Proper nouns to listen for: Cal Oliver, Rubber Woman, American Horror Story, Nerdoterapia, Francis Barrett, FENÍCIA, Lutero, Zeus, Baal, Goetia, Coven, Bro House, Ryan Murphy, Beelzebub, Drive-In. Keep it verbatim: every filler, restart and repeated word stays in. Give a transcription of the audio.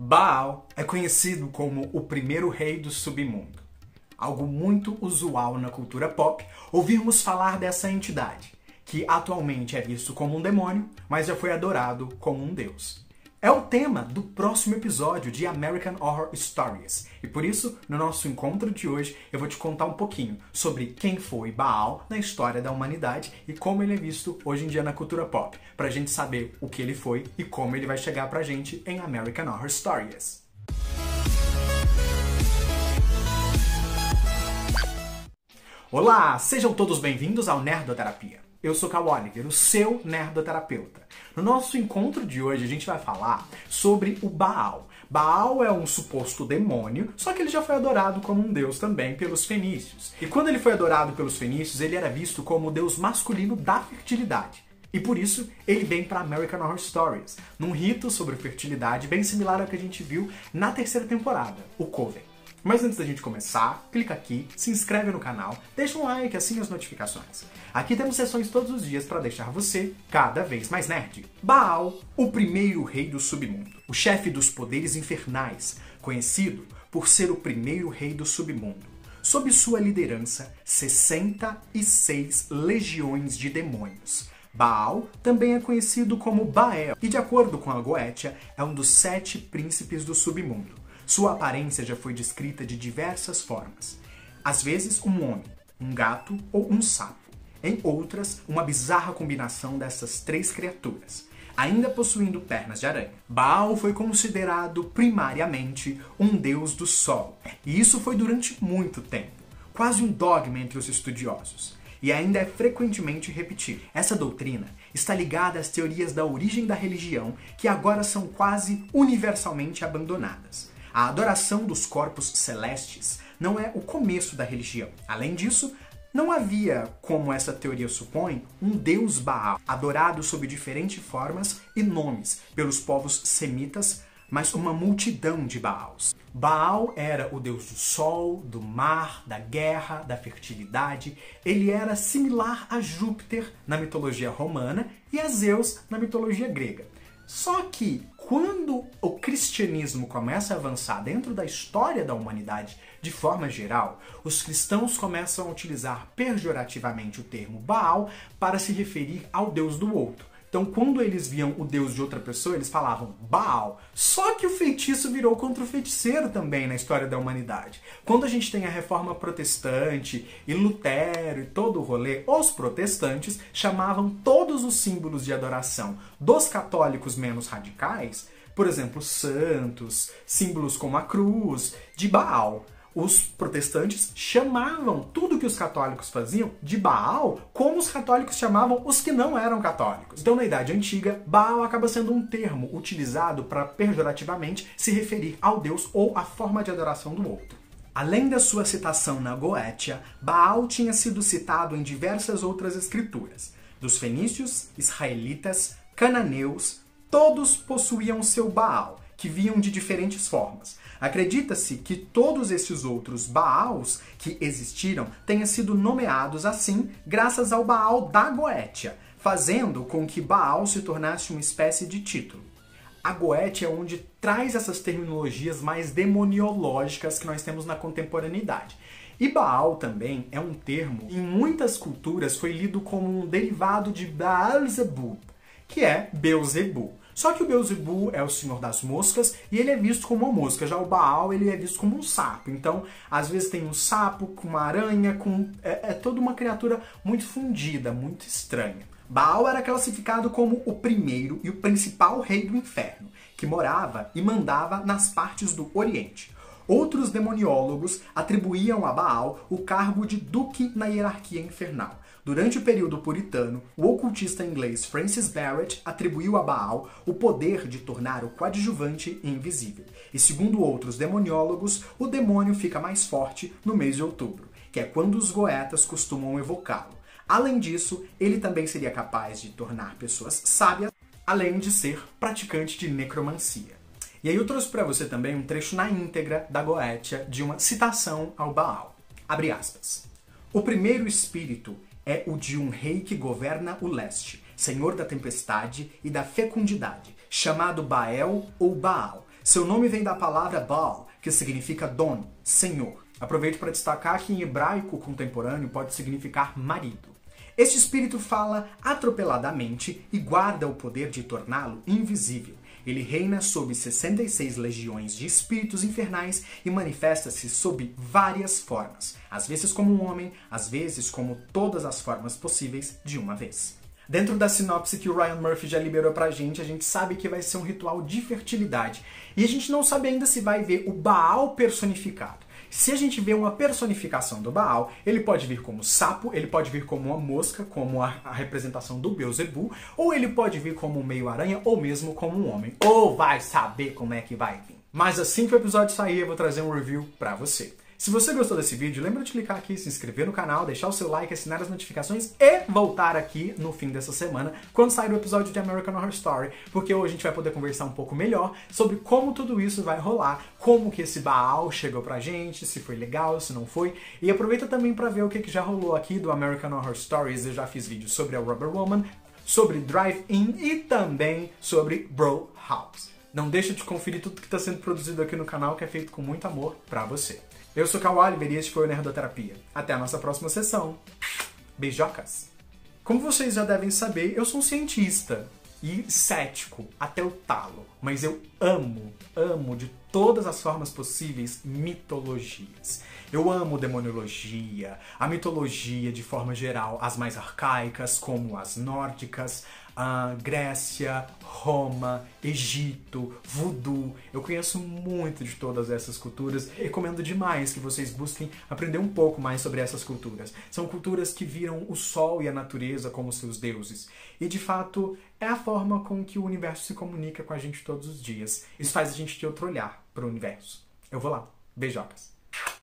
Baal é conhecido como o primeiro rei do submundo. Algo muito usual na cultura pop ouvirmos falar dessa entidade, que atualmente é visto como um demônio, mas já foi adorado como um deus. É o tema do próximo episódio de American Horror Stories, e por isso, no nosso encontro de hoje, eu vou te contar um pouquinho sobre quem foi Baal na história da humanidade e como ele é visto hoje em dia na cultura pop, pra gente saber o que ele foi e como ele vai chegar pra gente em American Horror Stories. Olá! Sejam todos bem-vindos ao Nerdoterapia. Eu sou Cal Oliver, o seu nerdoterapeuta. No nosso encontro de hoje, a gente vai falar sobre o Baal. Baal é um suposto demônio, só que ele já foi adorado como um deus também pelos fenícios. E quando ele foi adorado pelos fenícios, ele era visto como o deus masculino da fertilidade. E por isso, ele vem para American Horror Stories, num rito sobre fertilidade bem similar ao que a gente viu na terceira temporada, o Coven. Mas antes da gente começar, clica aqui, se inscreve no canal, deixa um like, assina as notificações. Aqui temos sessões todos os dias para deixar você cada vez mais nerd. Baal, o primeiro rei do submundo, o chefe dos poderes infernais, conhecido por ser o primeiro rei do submundo. Sob sua liderança, sessenta e seis legiões de demônios. Baal também é conhecido como Baal e, de acordo com a Goetia, é um dos sete príncipes do submundo. Sua aparência já foi descrita de diversas formas. Às vezes um homem, um gato ou um sapo. Em outras, uma bizarra combinação dessas três criaturas, ainda possuindo pernas de aranha. Baal foi considerado primariamente um deus do sol. E isso foi durante muito tempo, quase um dogma entre os estudiosos. E ainda é frequentemente repetido. Essa doutrina está ligada às teorias da origem da religião que agora são quase universalmente abandonadas. A adoração dos corpos celestes não é o começo da religião. Além disso, não havia, como essa teoria supõe, um deus Baal, adorado sob diferentes formas e nomes pelos povos semitas, mas uma multidão de Baals. Baal era o deus do sol, do mar, da guerra, da fertilidade. Ele era similar a Júpiter na mitologia romana e a Zeus na mitologia grega. Só que, quando o cristianismo começa a avançar dentro da história da humanidade de forma geral, os cristãos começam a utilizar pejorativamente o termo Baal para se referir ao deus do outro. Então, quando eles viam o deus de outra pessoa, eles falavam Baal. Só que o feitiço virou contra o feiticeiro também na história da humanidade. Quando a gente tem a reforma protestante e Lutero e todo o rolê, os protestantes chamavam todos os símbolos de adoração dos católicos menos radicais, por exemplo, santos, símbolos como a cruz, de Baal. Os protestantes chamavam tudo que os católicos faziam de Baal, como os católicos chamavam os que não eram católicos. Então, na Idade Antiga, Baal acaba sendo um termo utilizado para pejorativamente se referir ao deus ou à forma de adoração do outro. Além da sua citação na Goetia, Baal tinha sido citado em diversas outras escrituras. Dos fenícios, israelitas, cananeus, todos possuíam seu Baal, que vinham de diferentes formas. Acredita-se que todos esses outros Baals que existiram tenham sido nomeados assim graças ao Baal da Goetia, fazendo com que Baal se tornasse uma espécie de título. A Goetia é onde traz essas terminologias mais demoniológicas que nós temos na contemporaneidade. E Baal também é um termo que em muitas culturas foi lido como um derivado de Beelzebub, que é Beelzebub. Só que o Beelzebub é o senhor das moscas e ele é visto como uma mosca. Já o Baal, ele é visto como um sapo. Então, às vezes tem um sapo com uma aranha, com... É, é toda uma criatura muito fundida, muito estranha. Baal era classificado como o primeiro e o principal rei do inferno, que morava e mandava nas partes do Oriente. Outros demoniólogos atribuíam a Baal o cargo de duque na hierarquia infernal. Durante o período puritano, o ocultista inglês Francis Barrett atribuiu a Baal o poder de tornar o coadjuvante invisível. E segundo outros demoniólogos, o demônio fica mais forte no mês de outubro, que é quando os goetas costumam evocá-lo. Além disso, ele também seria capaz de tornar pessoas sábias, além de ser praticante de necromancia. E aí eu trouxe para você também um trecho na íntegra da Goetia de uma citação ao Baal. Abre aspas. O primeiro espírito é o de um rei que governa o leste, senhor da tempestade e da fecundidade, chamado Baal ou Baal, Seu nome vem da palavra Baal, que significa dono, senhor. Aproveito para destacar que em hebraico contemporâneo pode significar marido. Este espírito fala atropeladamente e guarda o poder de torná-lo invisível. Ele reina sob sessenta e seis legiões de espíritos infernais e manifesta-se sob várias formas, às vezes como um homem, às vezes como todas as formas possíveis de uma vez. Dentro da sinopse que o Ryan Murphy já liberou pra gente, a gente sabe que vai ser um ritual de fertilidade. E a gente não sabe ainda se vai ver o Baal personificado. Se a gente vê uma personificação do Baal, ele pode vir como sapo, ele pode vir como uma mosca, como a, a representação do Beelzebub, ou ele pode vir como um meio-aranha, ou mesmo como um homem. Ou vai saber como é que vai vir. Mas assim que o episódio sair, eu vou trazer um review pra você. Se você gostou desse vídeo, lembra de clicar aqui, se inscrever no canal, deixar o seu like, assinar as notificações e voltar aqui no fim dessa semana, quando sair o episódio de American Horror Story, porque hoje a gente vai poder conversar um pouco melhor sobre como tudo isso vai rolar, como que esse Baal chegou pra gente, se foi legal, se não foi. E aproveita também pra ver o que já rolou aqui do American Horror Stories. Eu já fiz vídeo sobre a Rubber Woman, sobre Drive-In e também sobre Bro House. Não deixa de conferir tudo que está sendo produzido aqui no canal, que é feito com muito amor pra você. Eu sou Cal Oliver e este foi o Nerdoterapia. Até a nossa próxima sessão. Beijocas! Como vocês já devem saber, eu sou um cientista e cético até o talo. Mas eu amo, amo de todas as formas possíveis mitologias. Eu amo demoniologia, a mitologia de forma geral, as mais arcaicas, como as nórdicas, a Grécia, Roma, Egito, voodoo. Eu conheço muito de todas essas culturas. Recomendo demais que vocês busquem aprender um pouco mais sobre essas culturas. São culturas que viram o sol e a natureza como seus deuses. E, de fato, é a forma com que o universo se comunica com a gente todos os dias. Isso faz a gente ter outro olhar para o universo. Eu vou lá. Beijocas.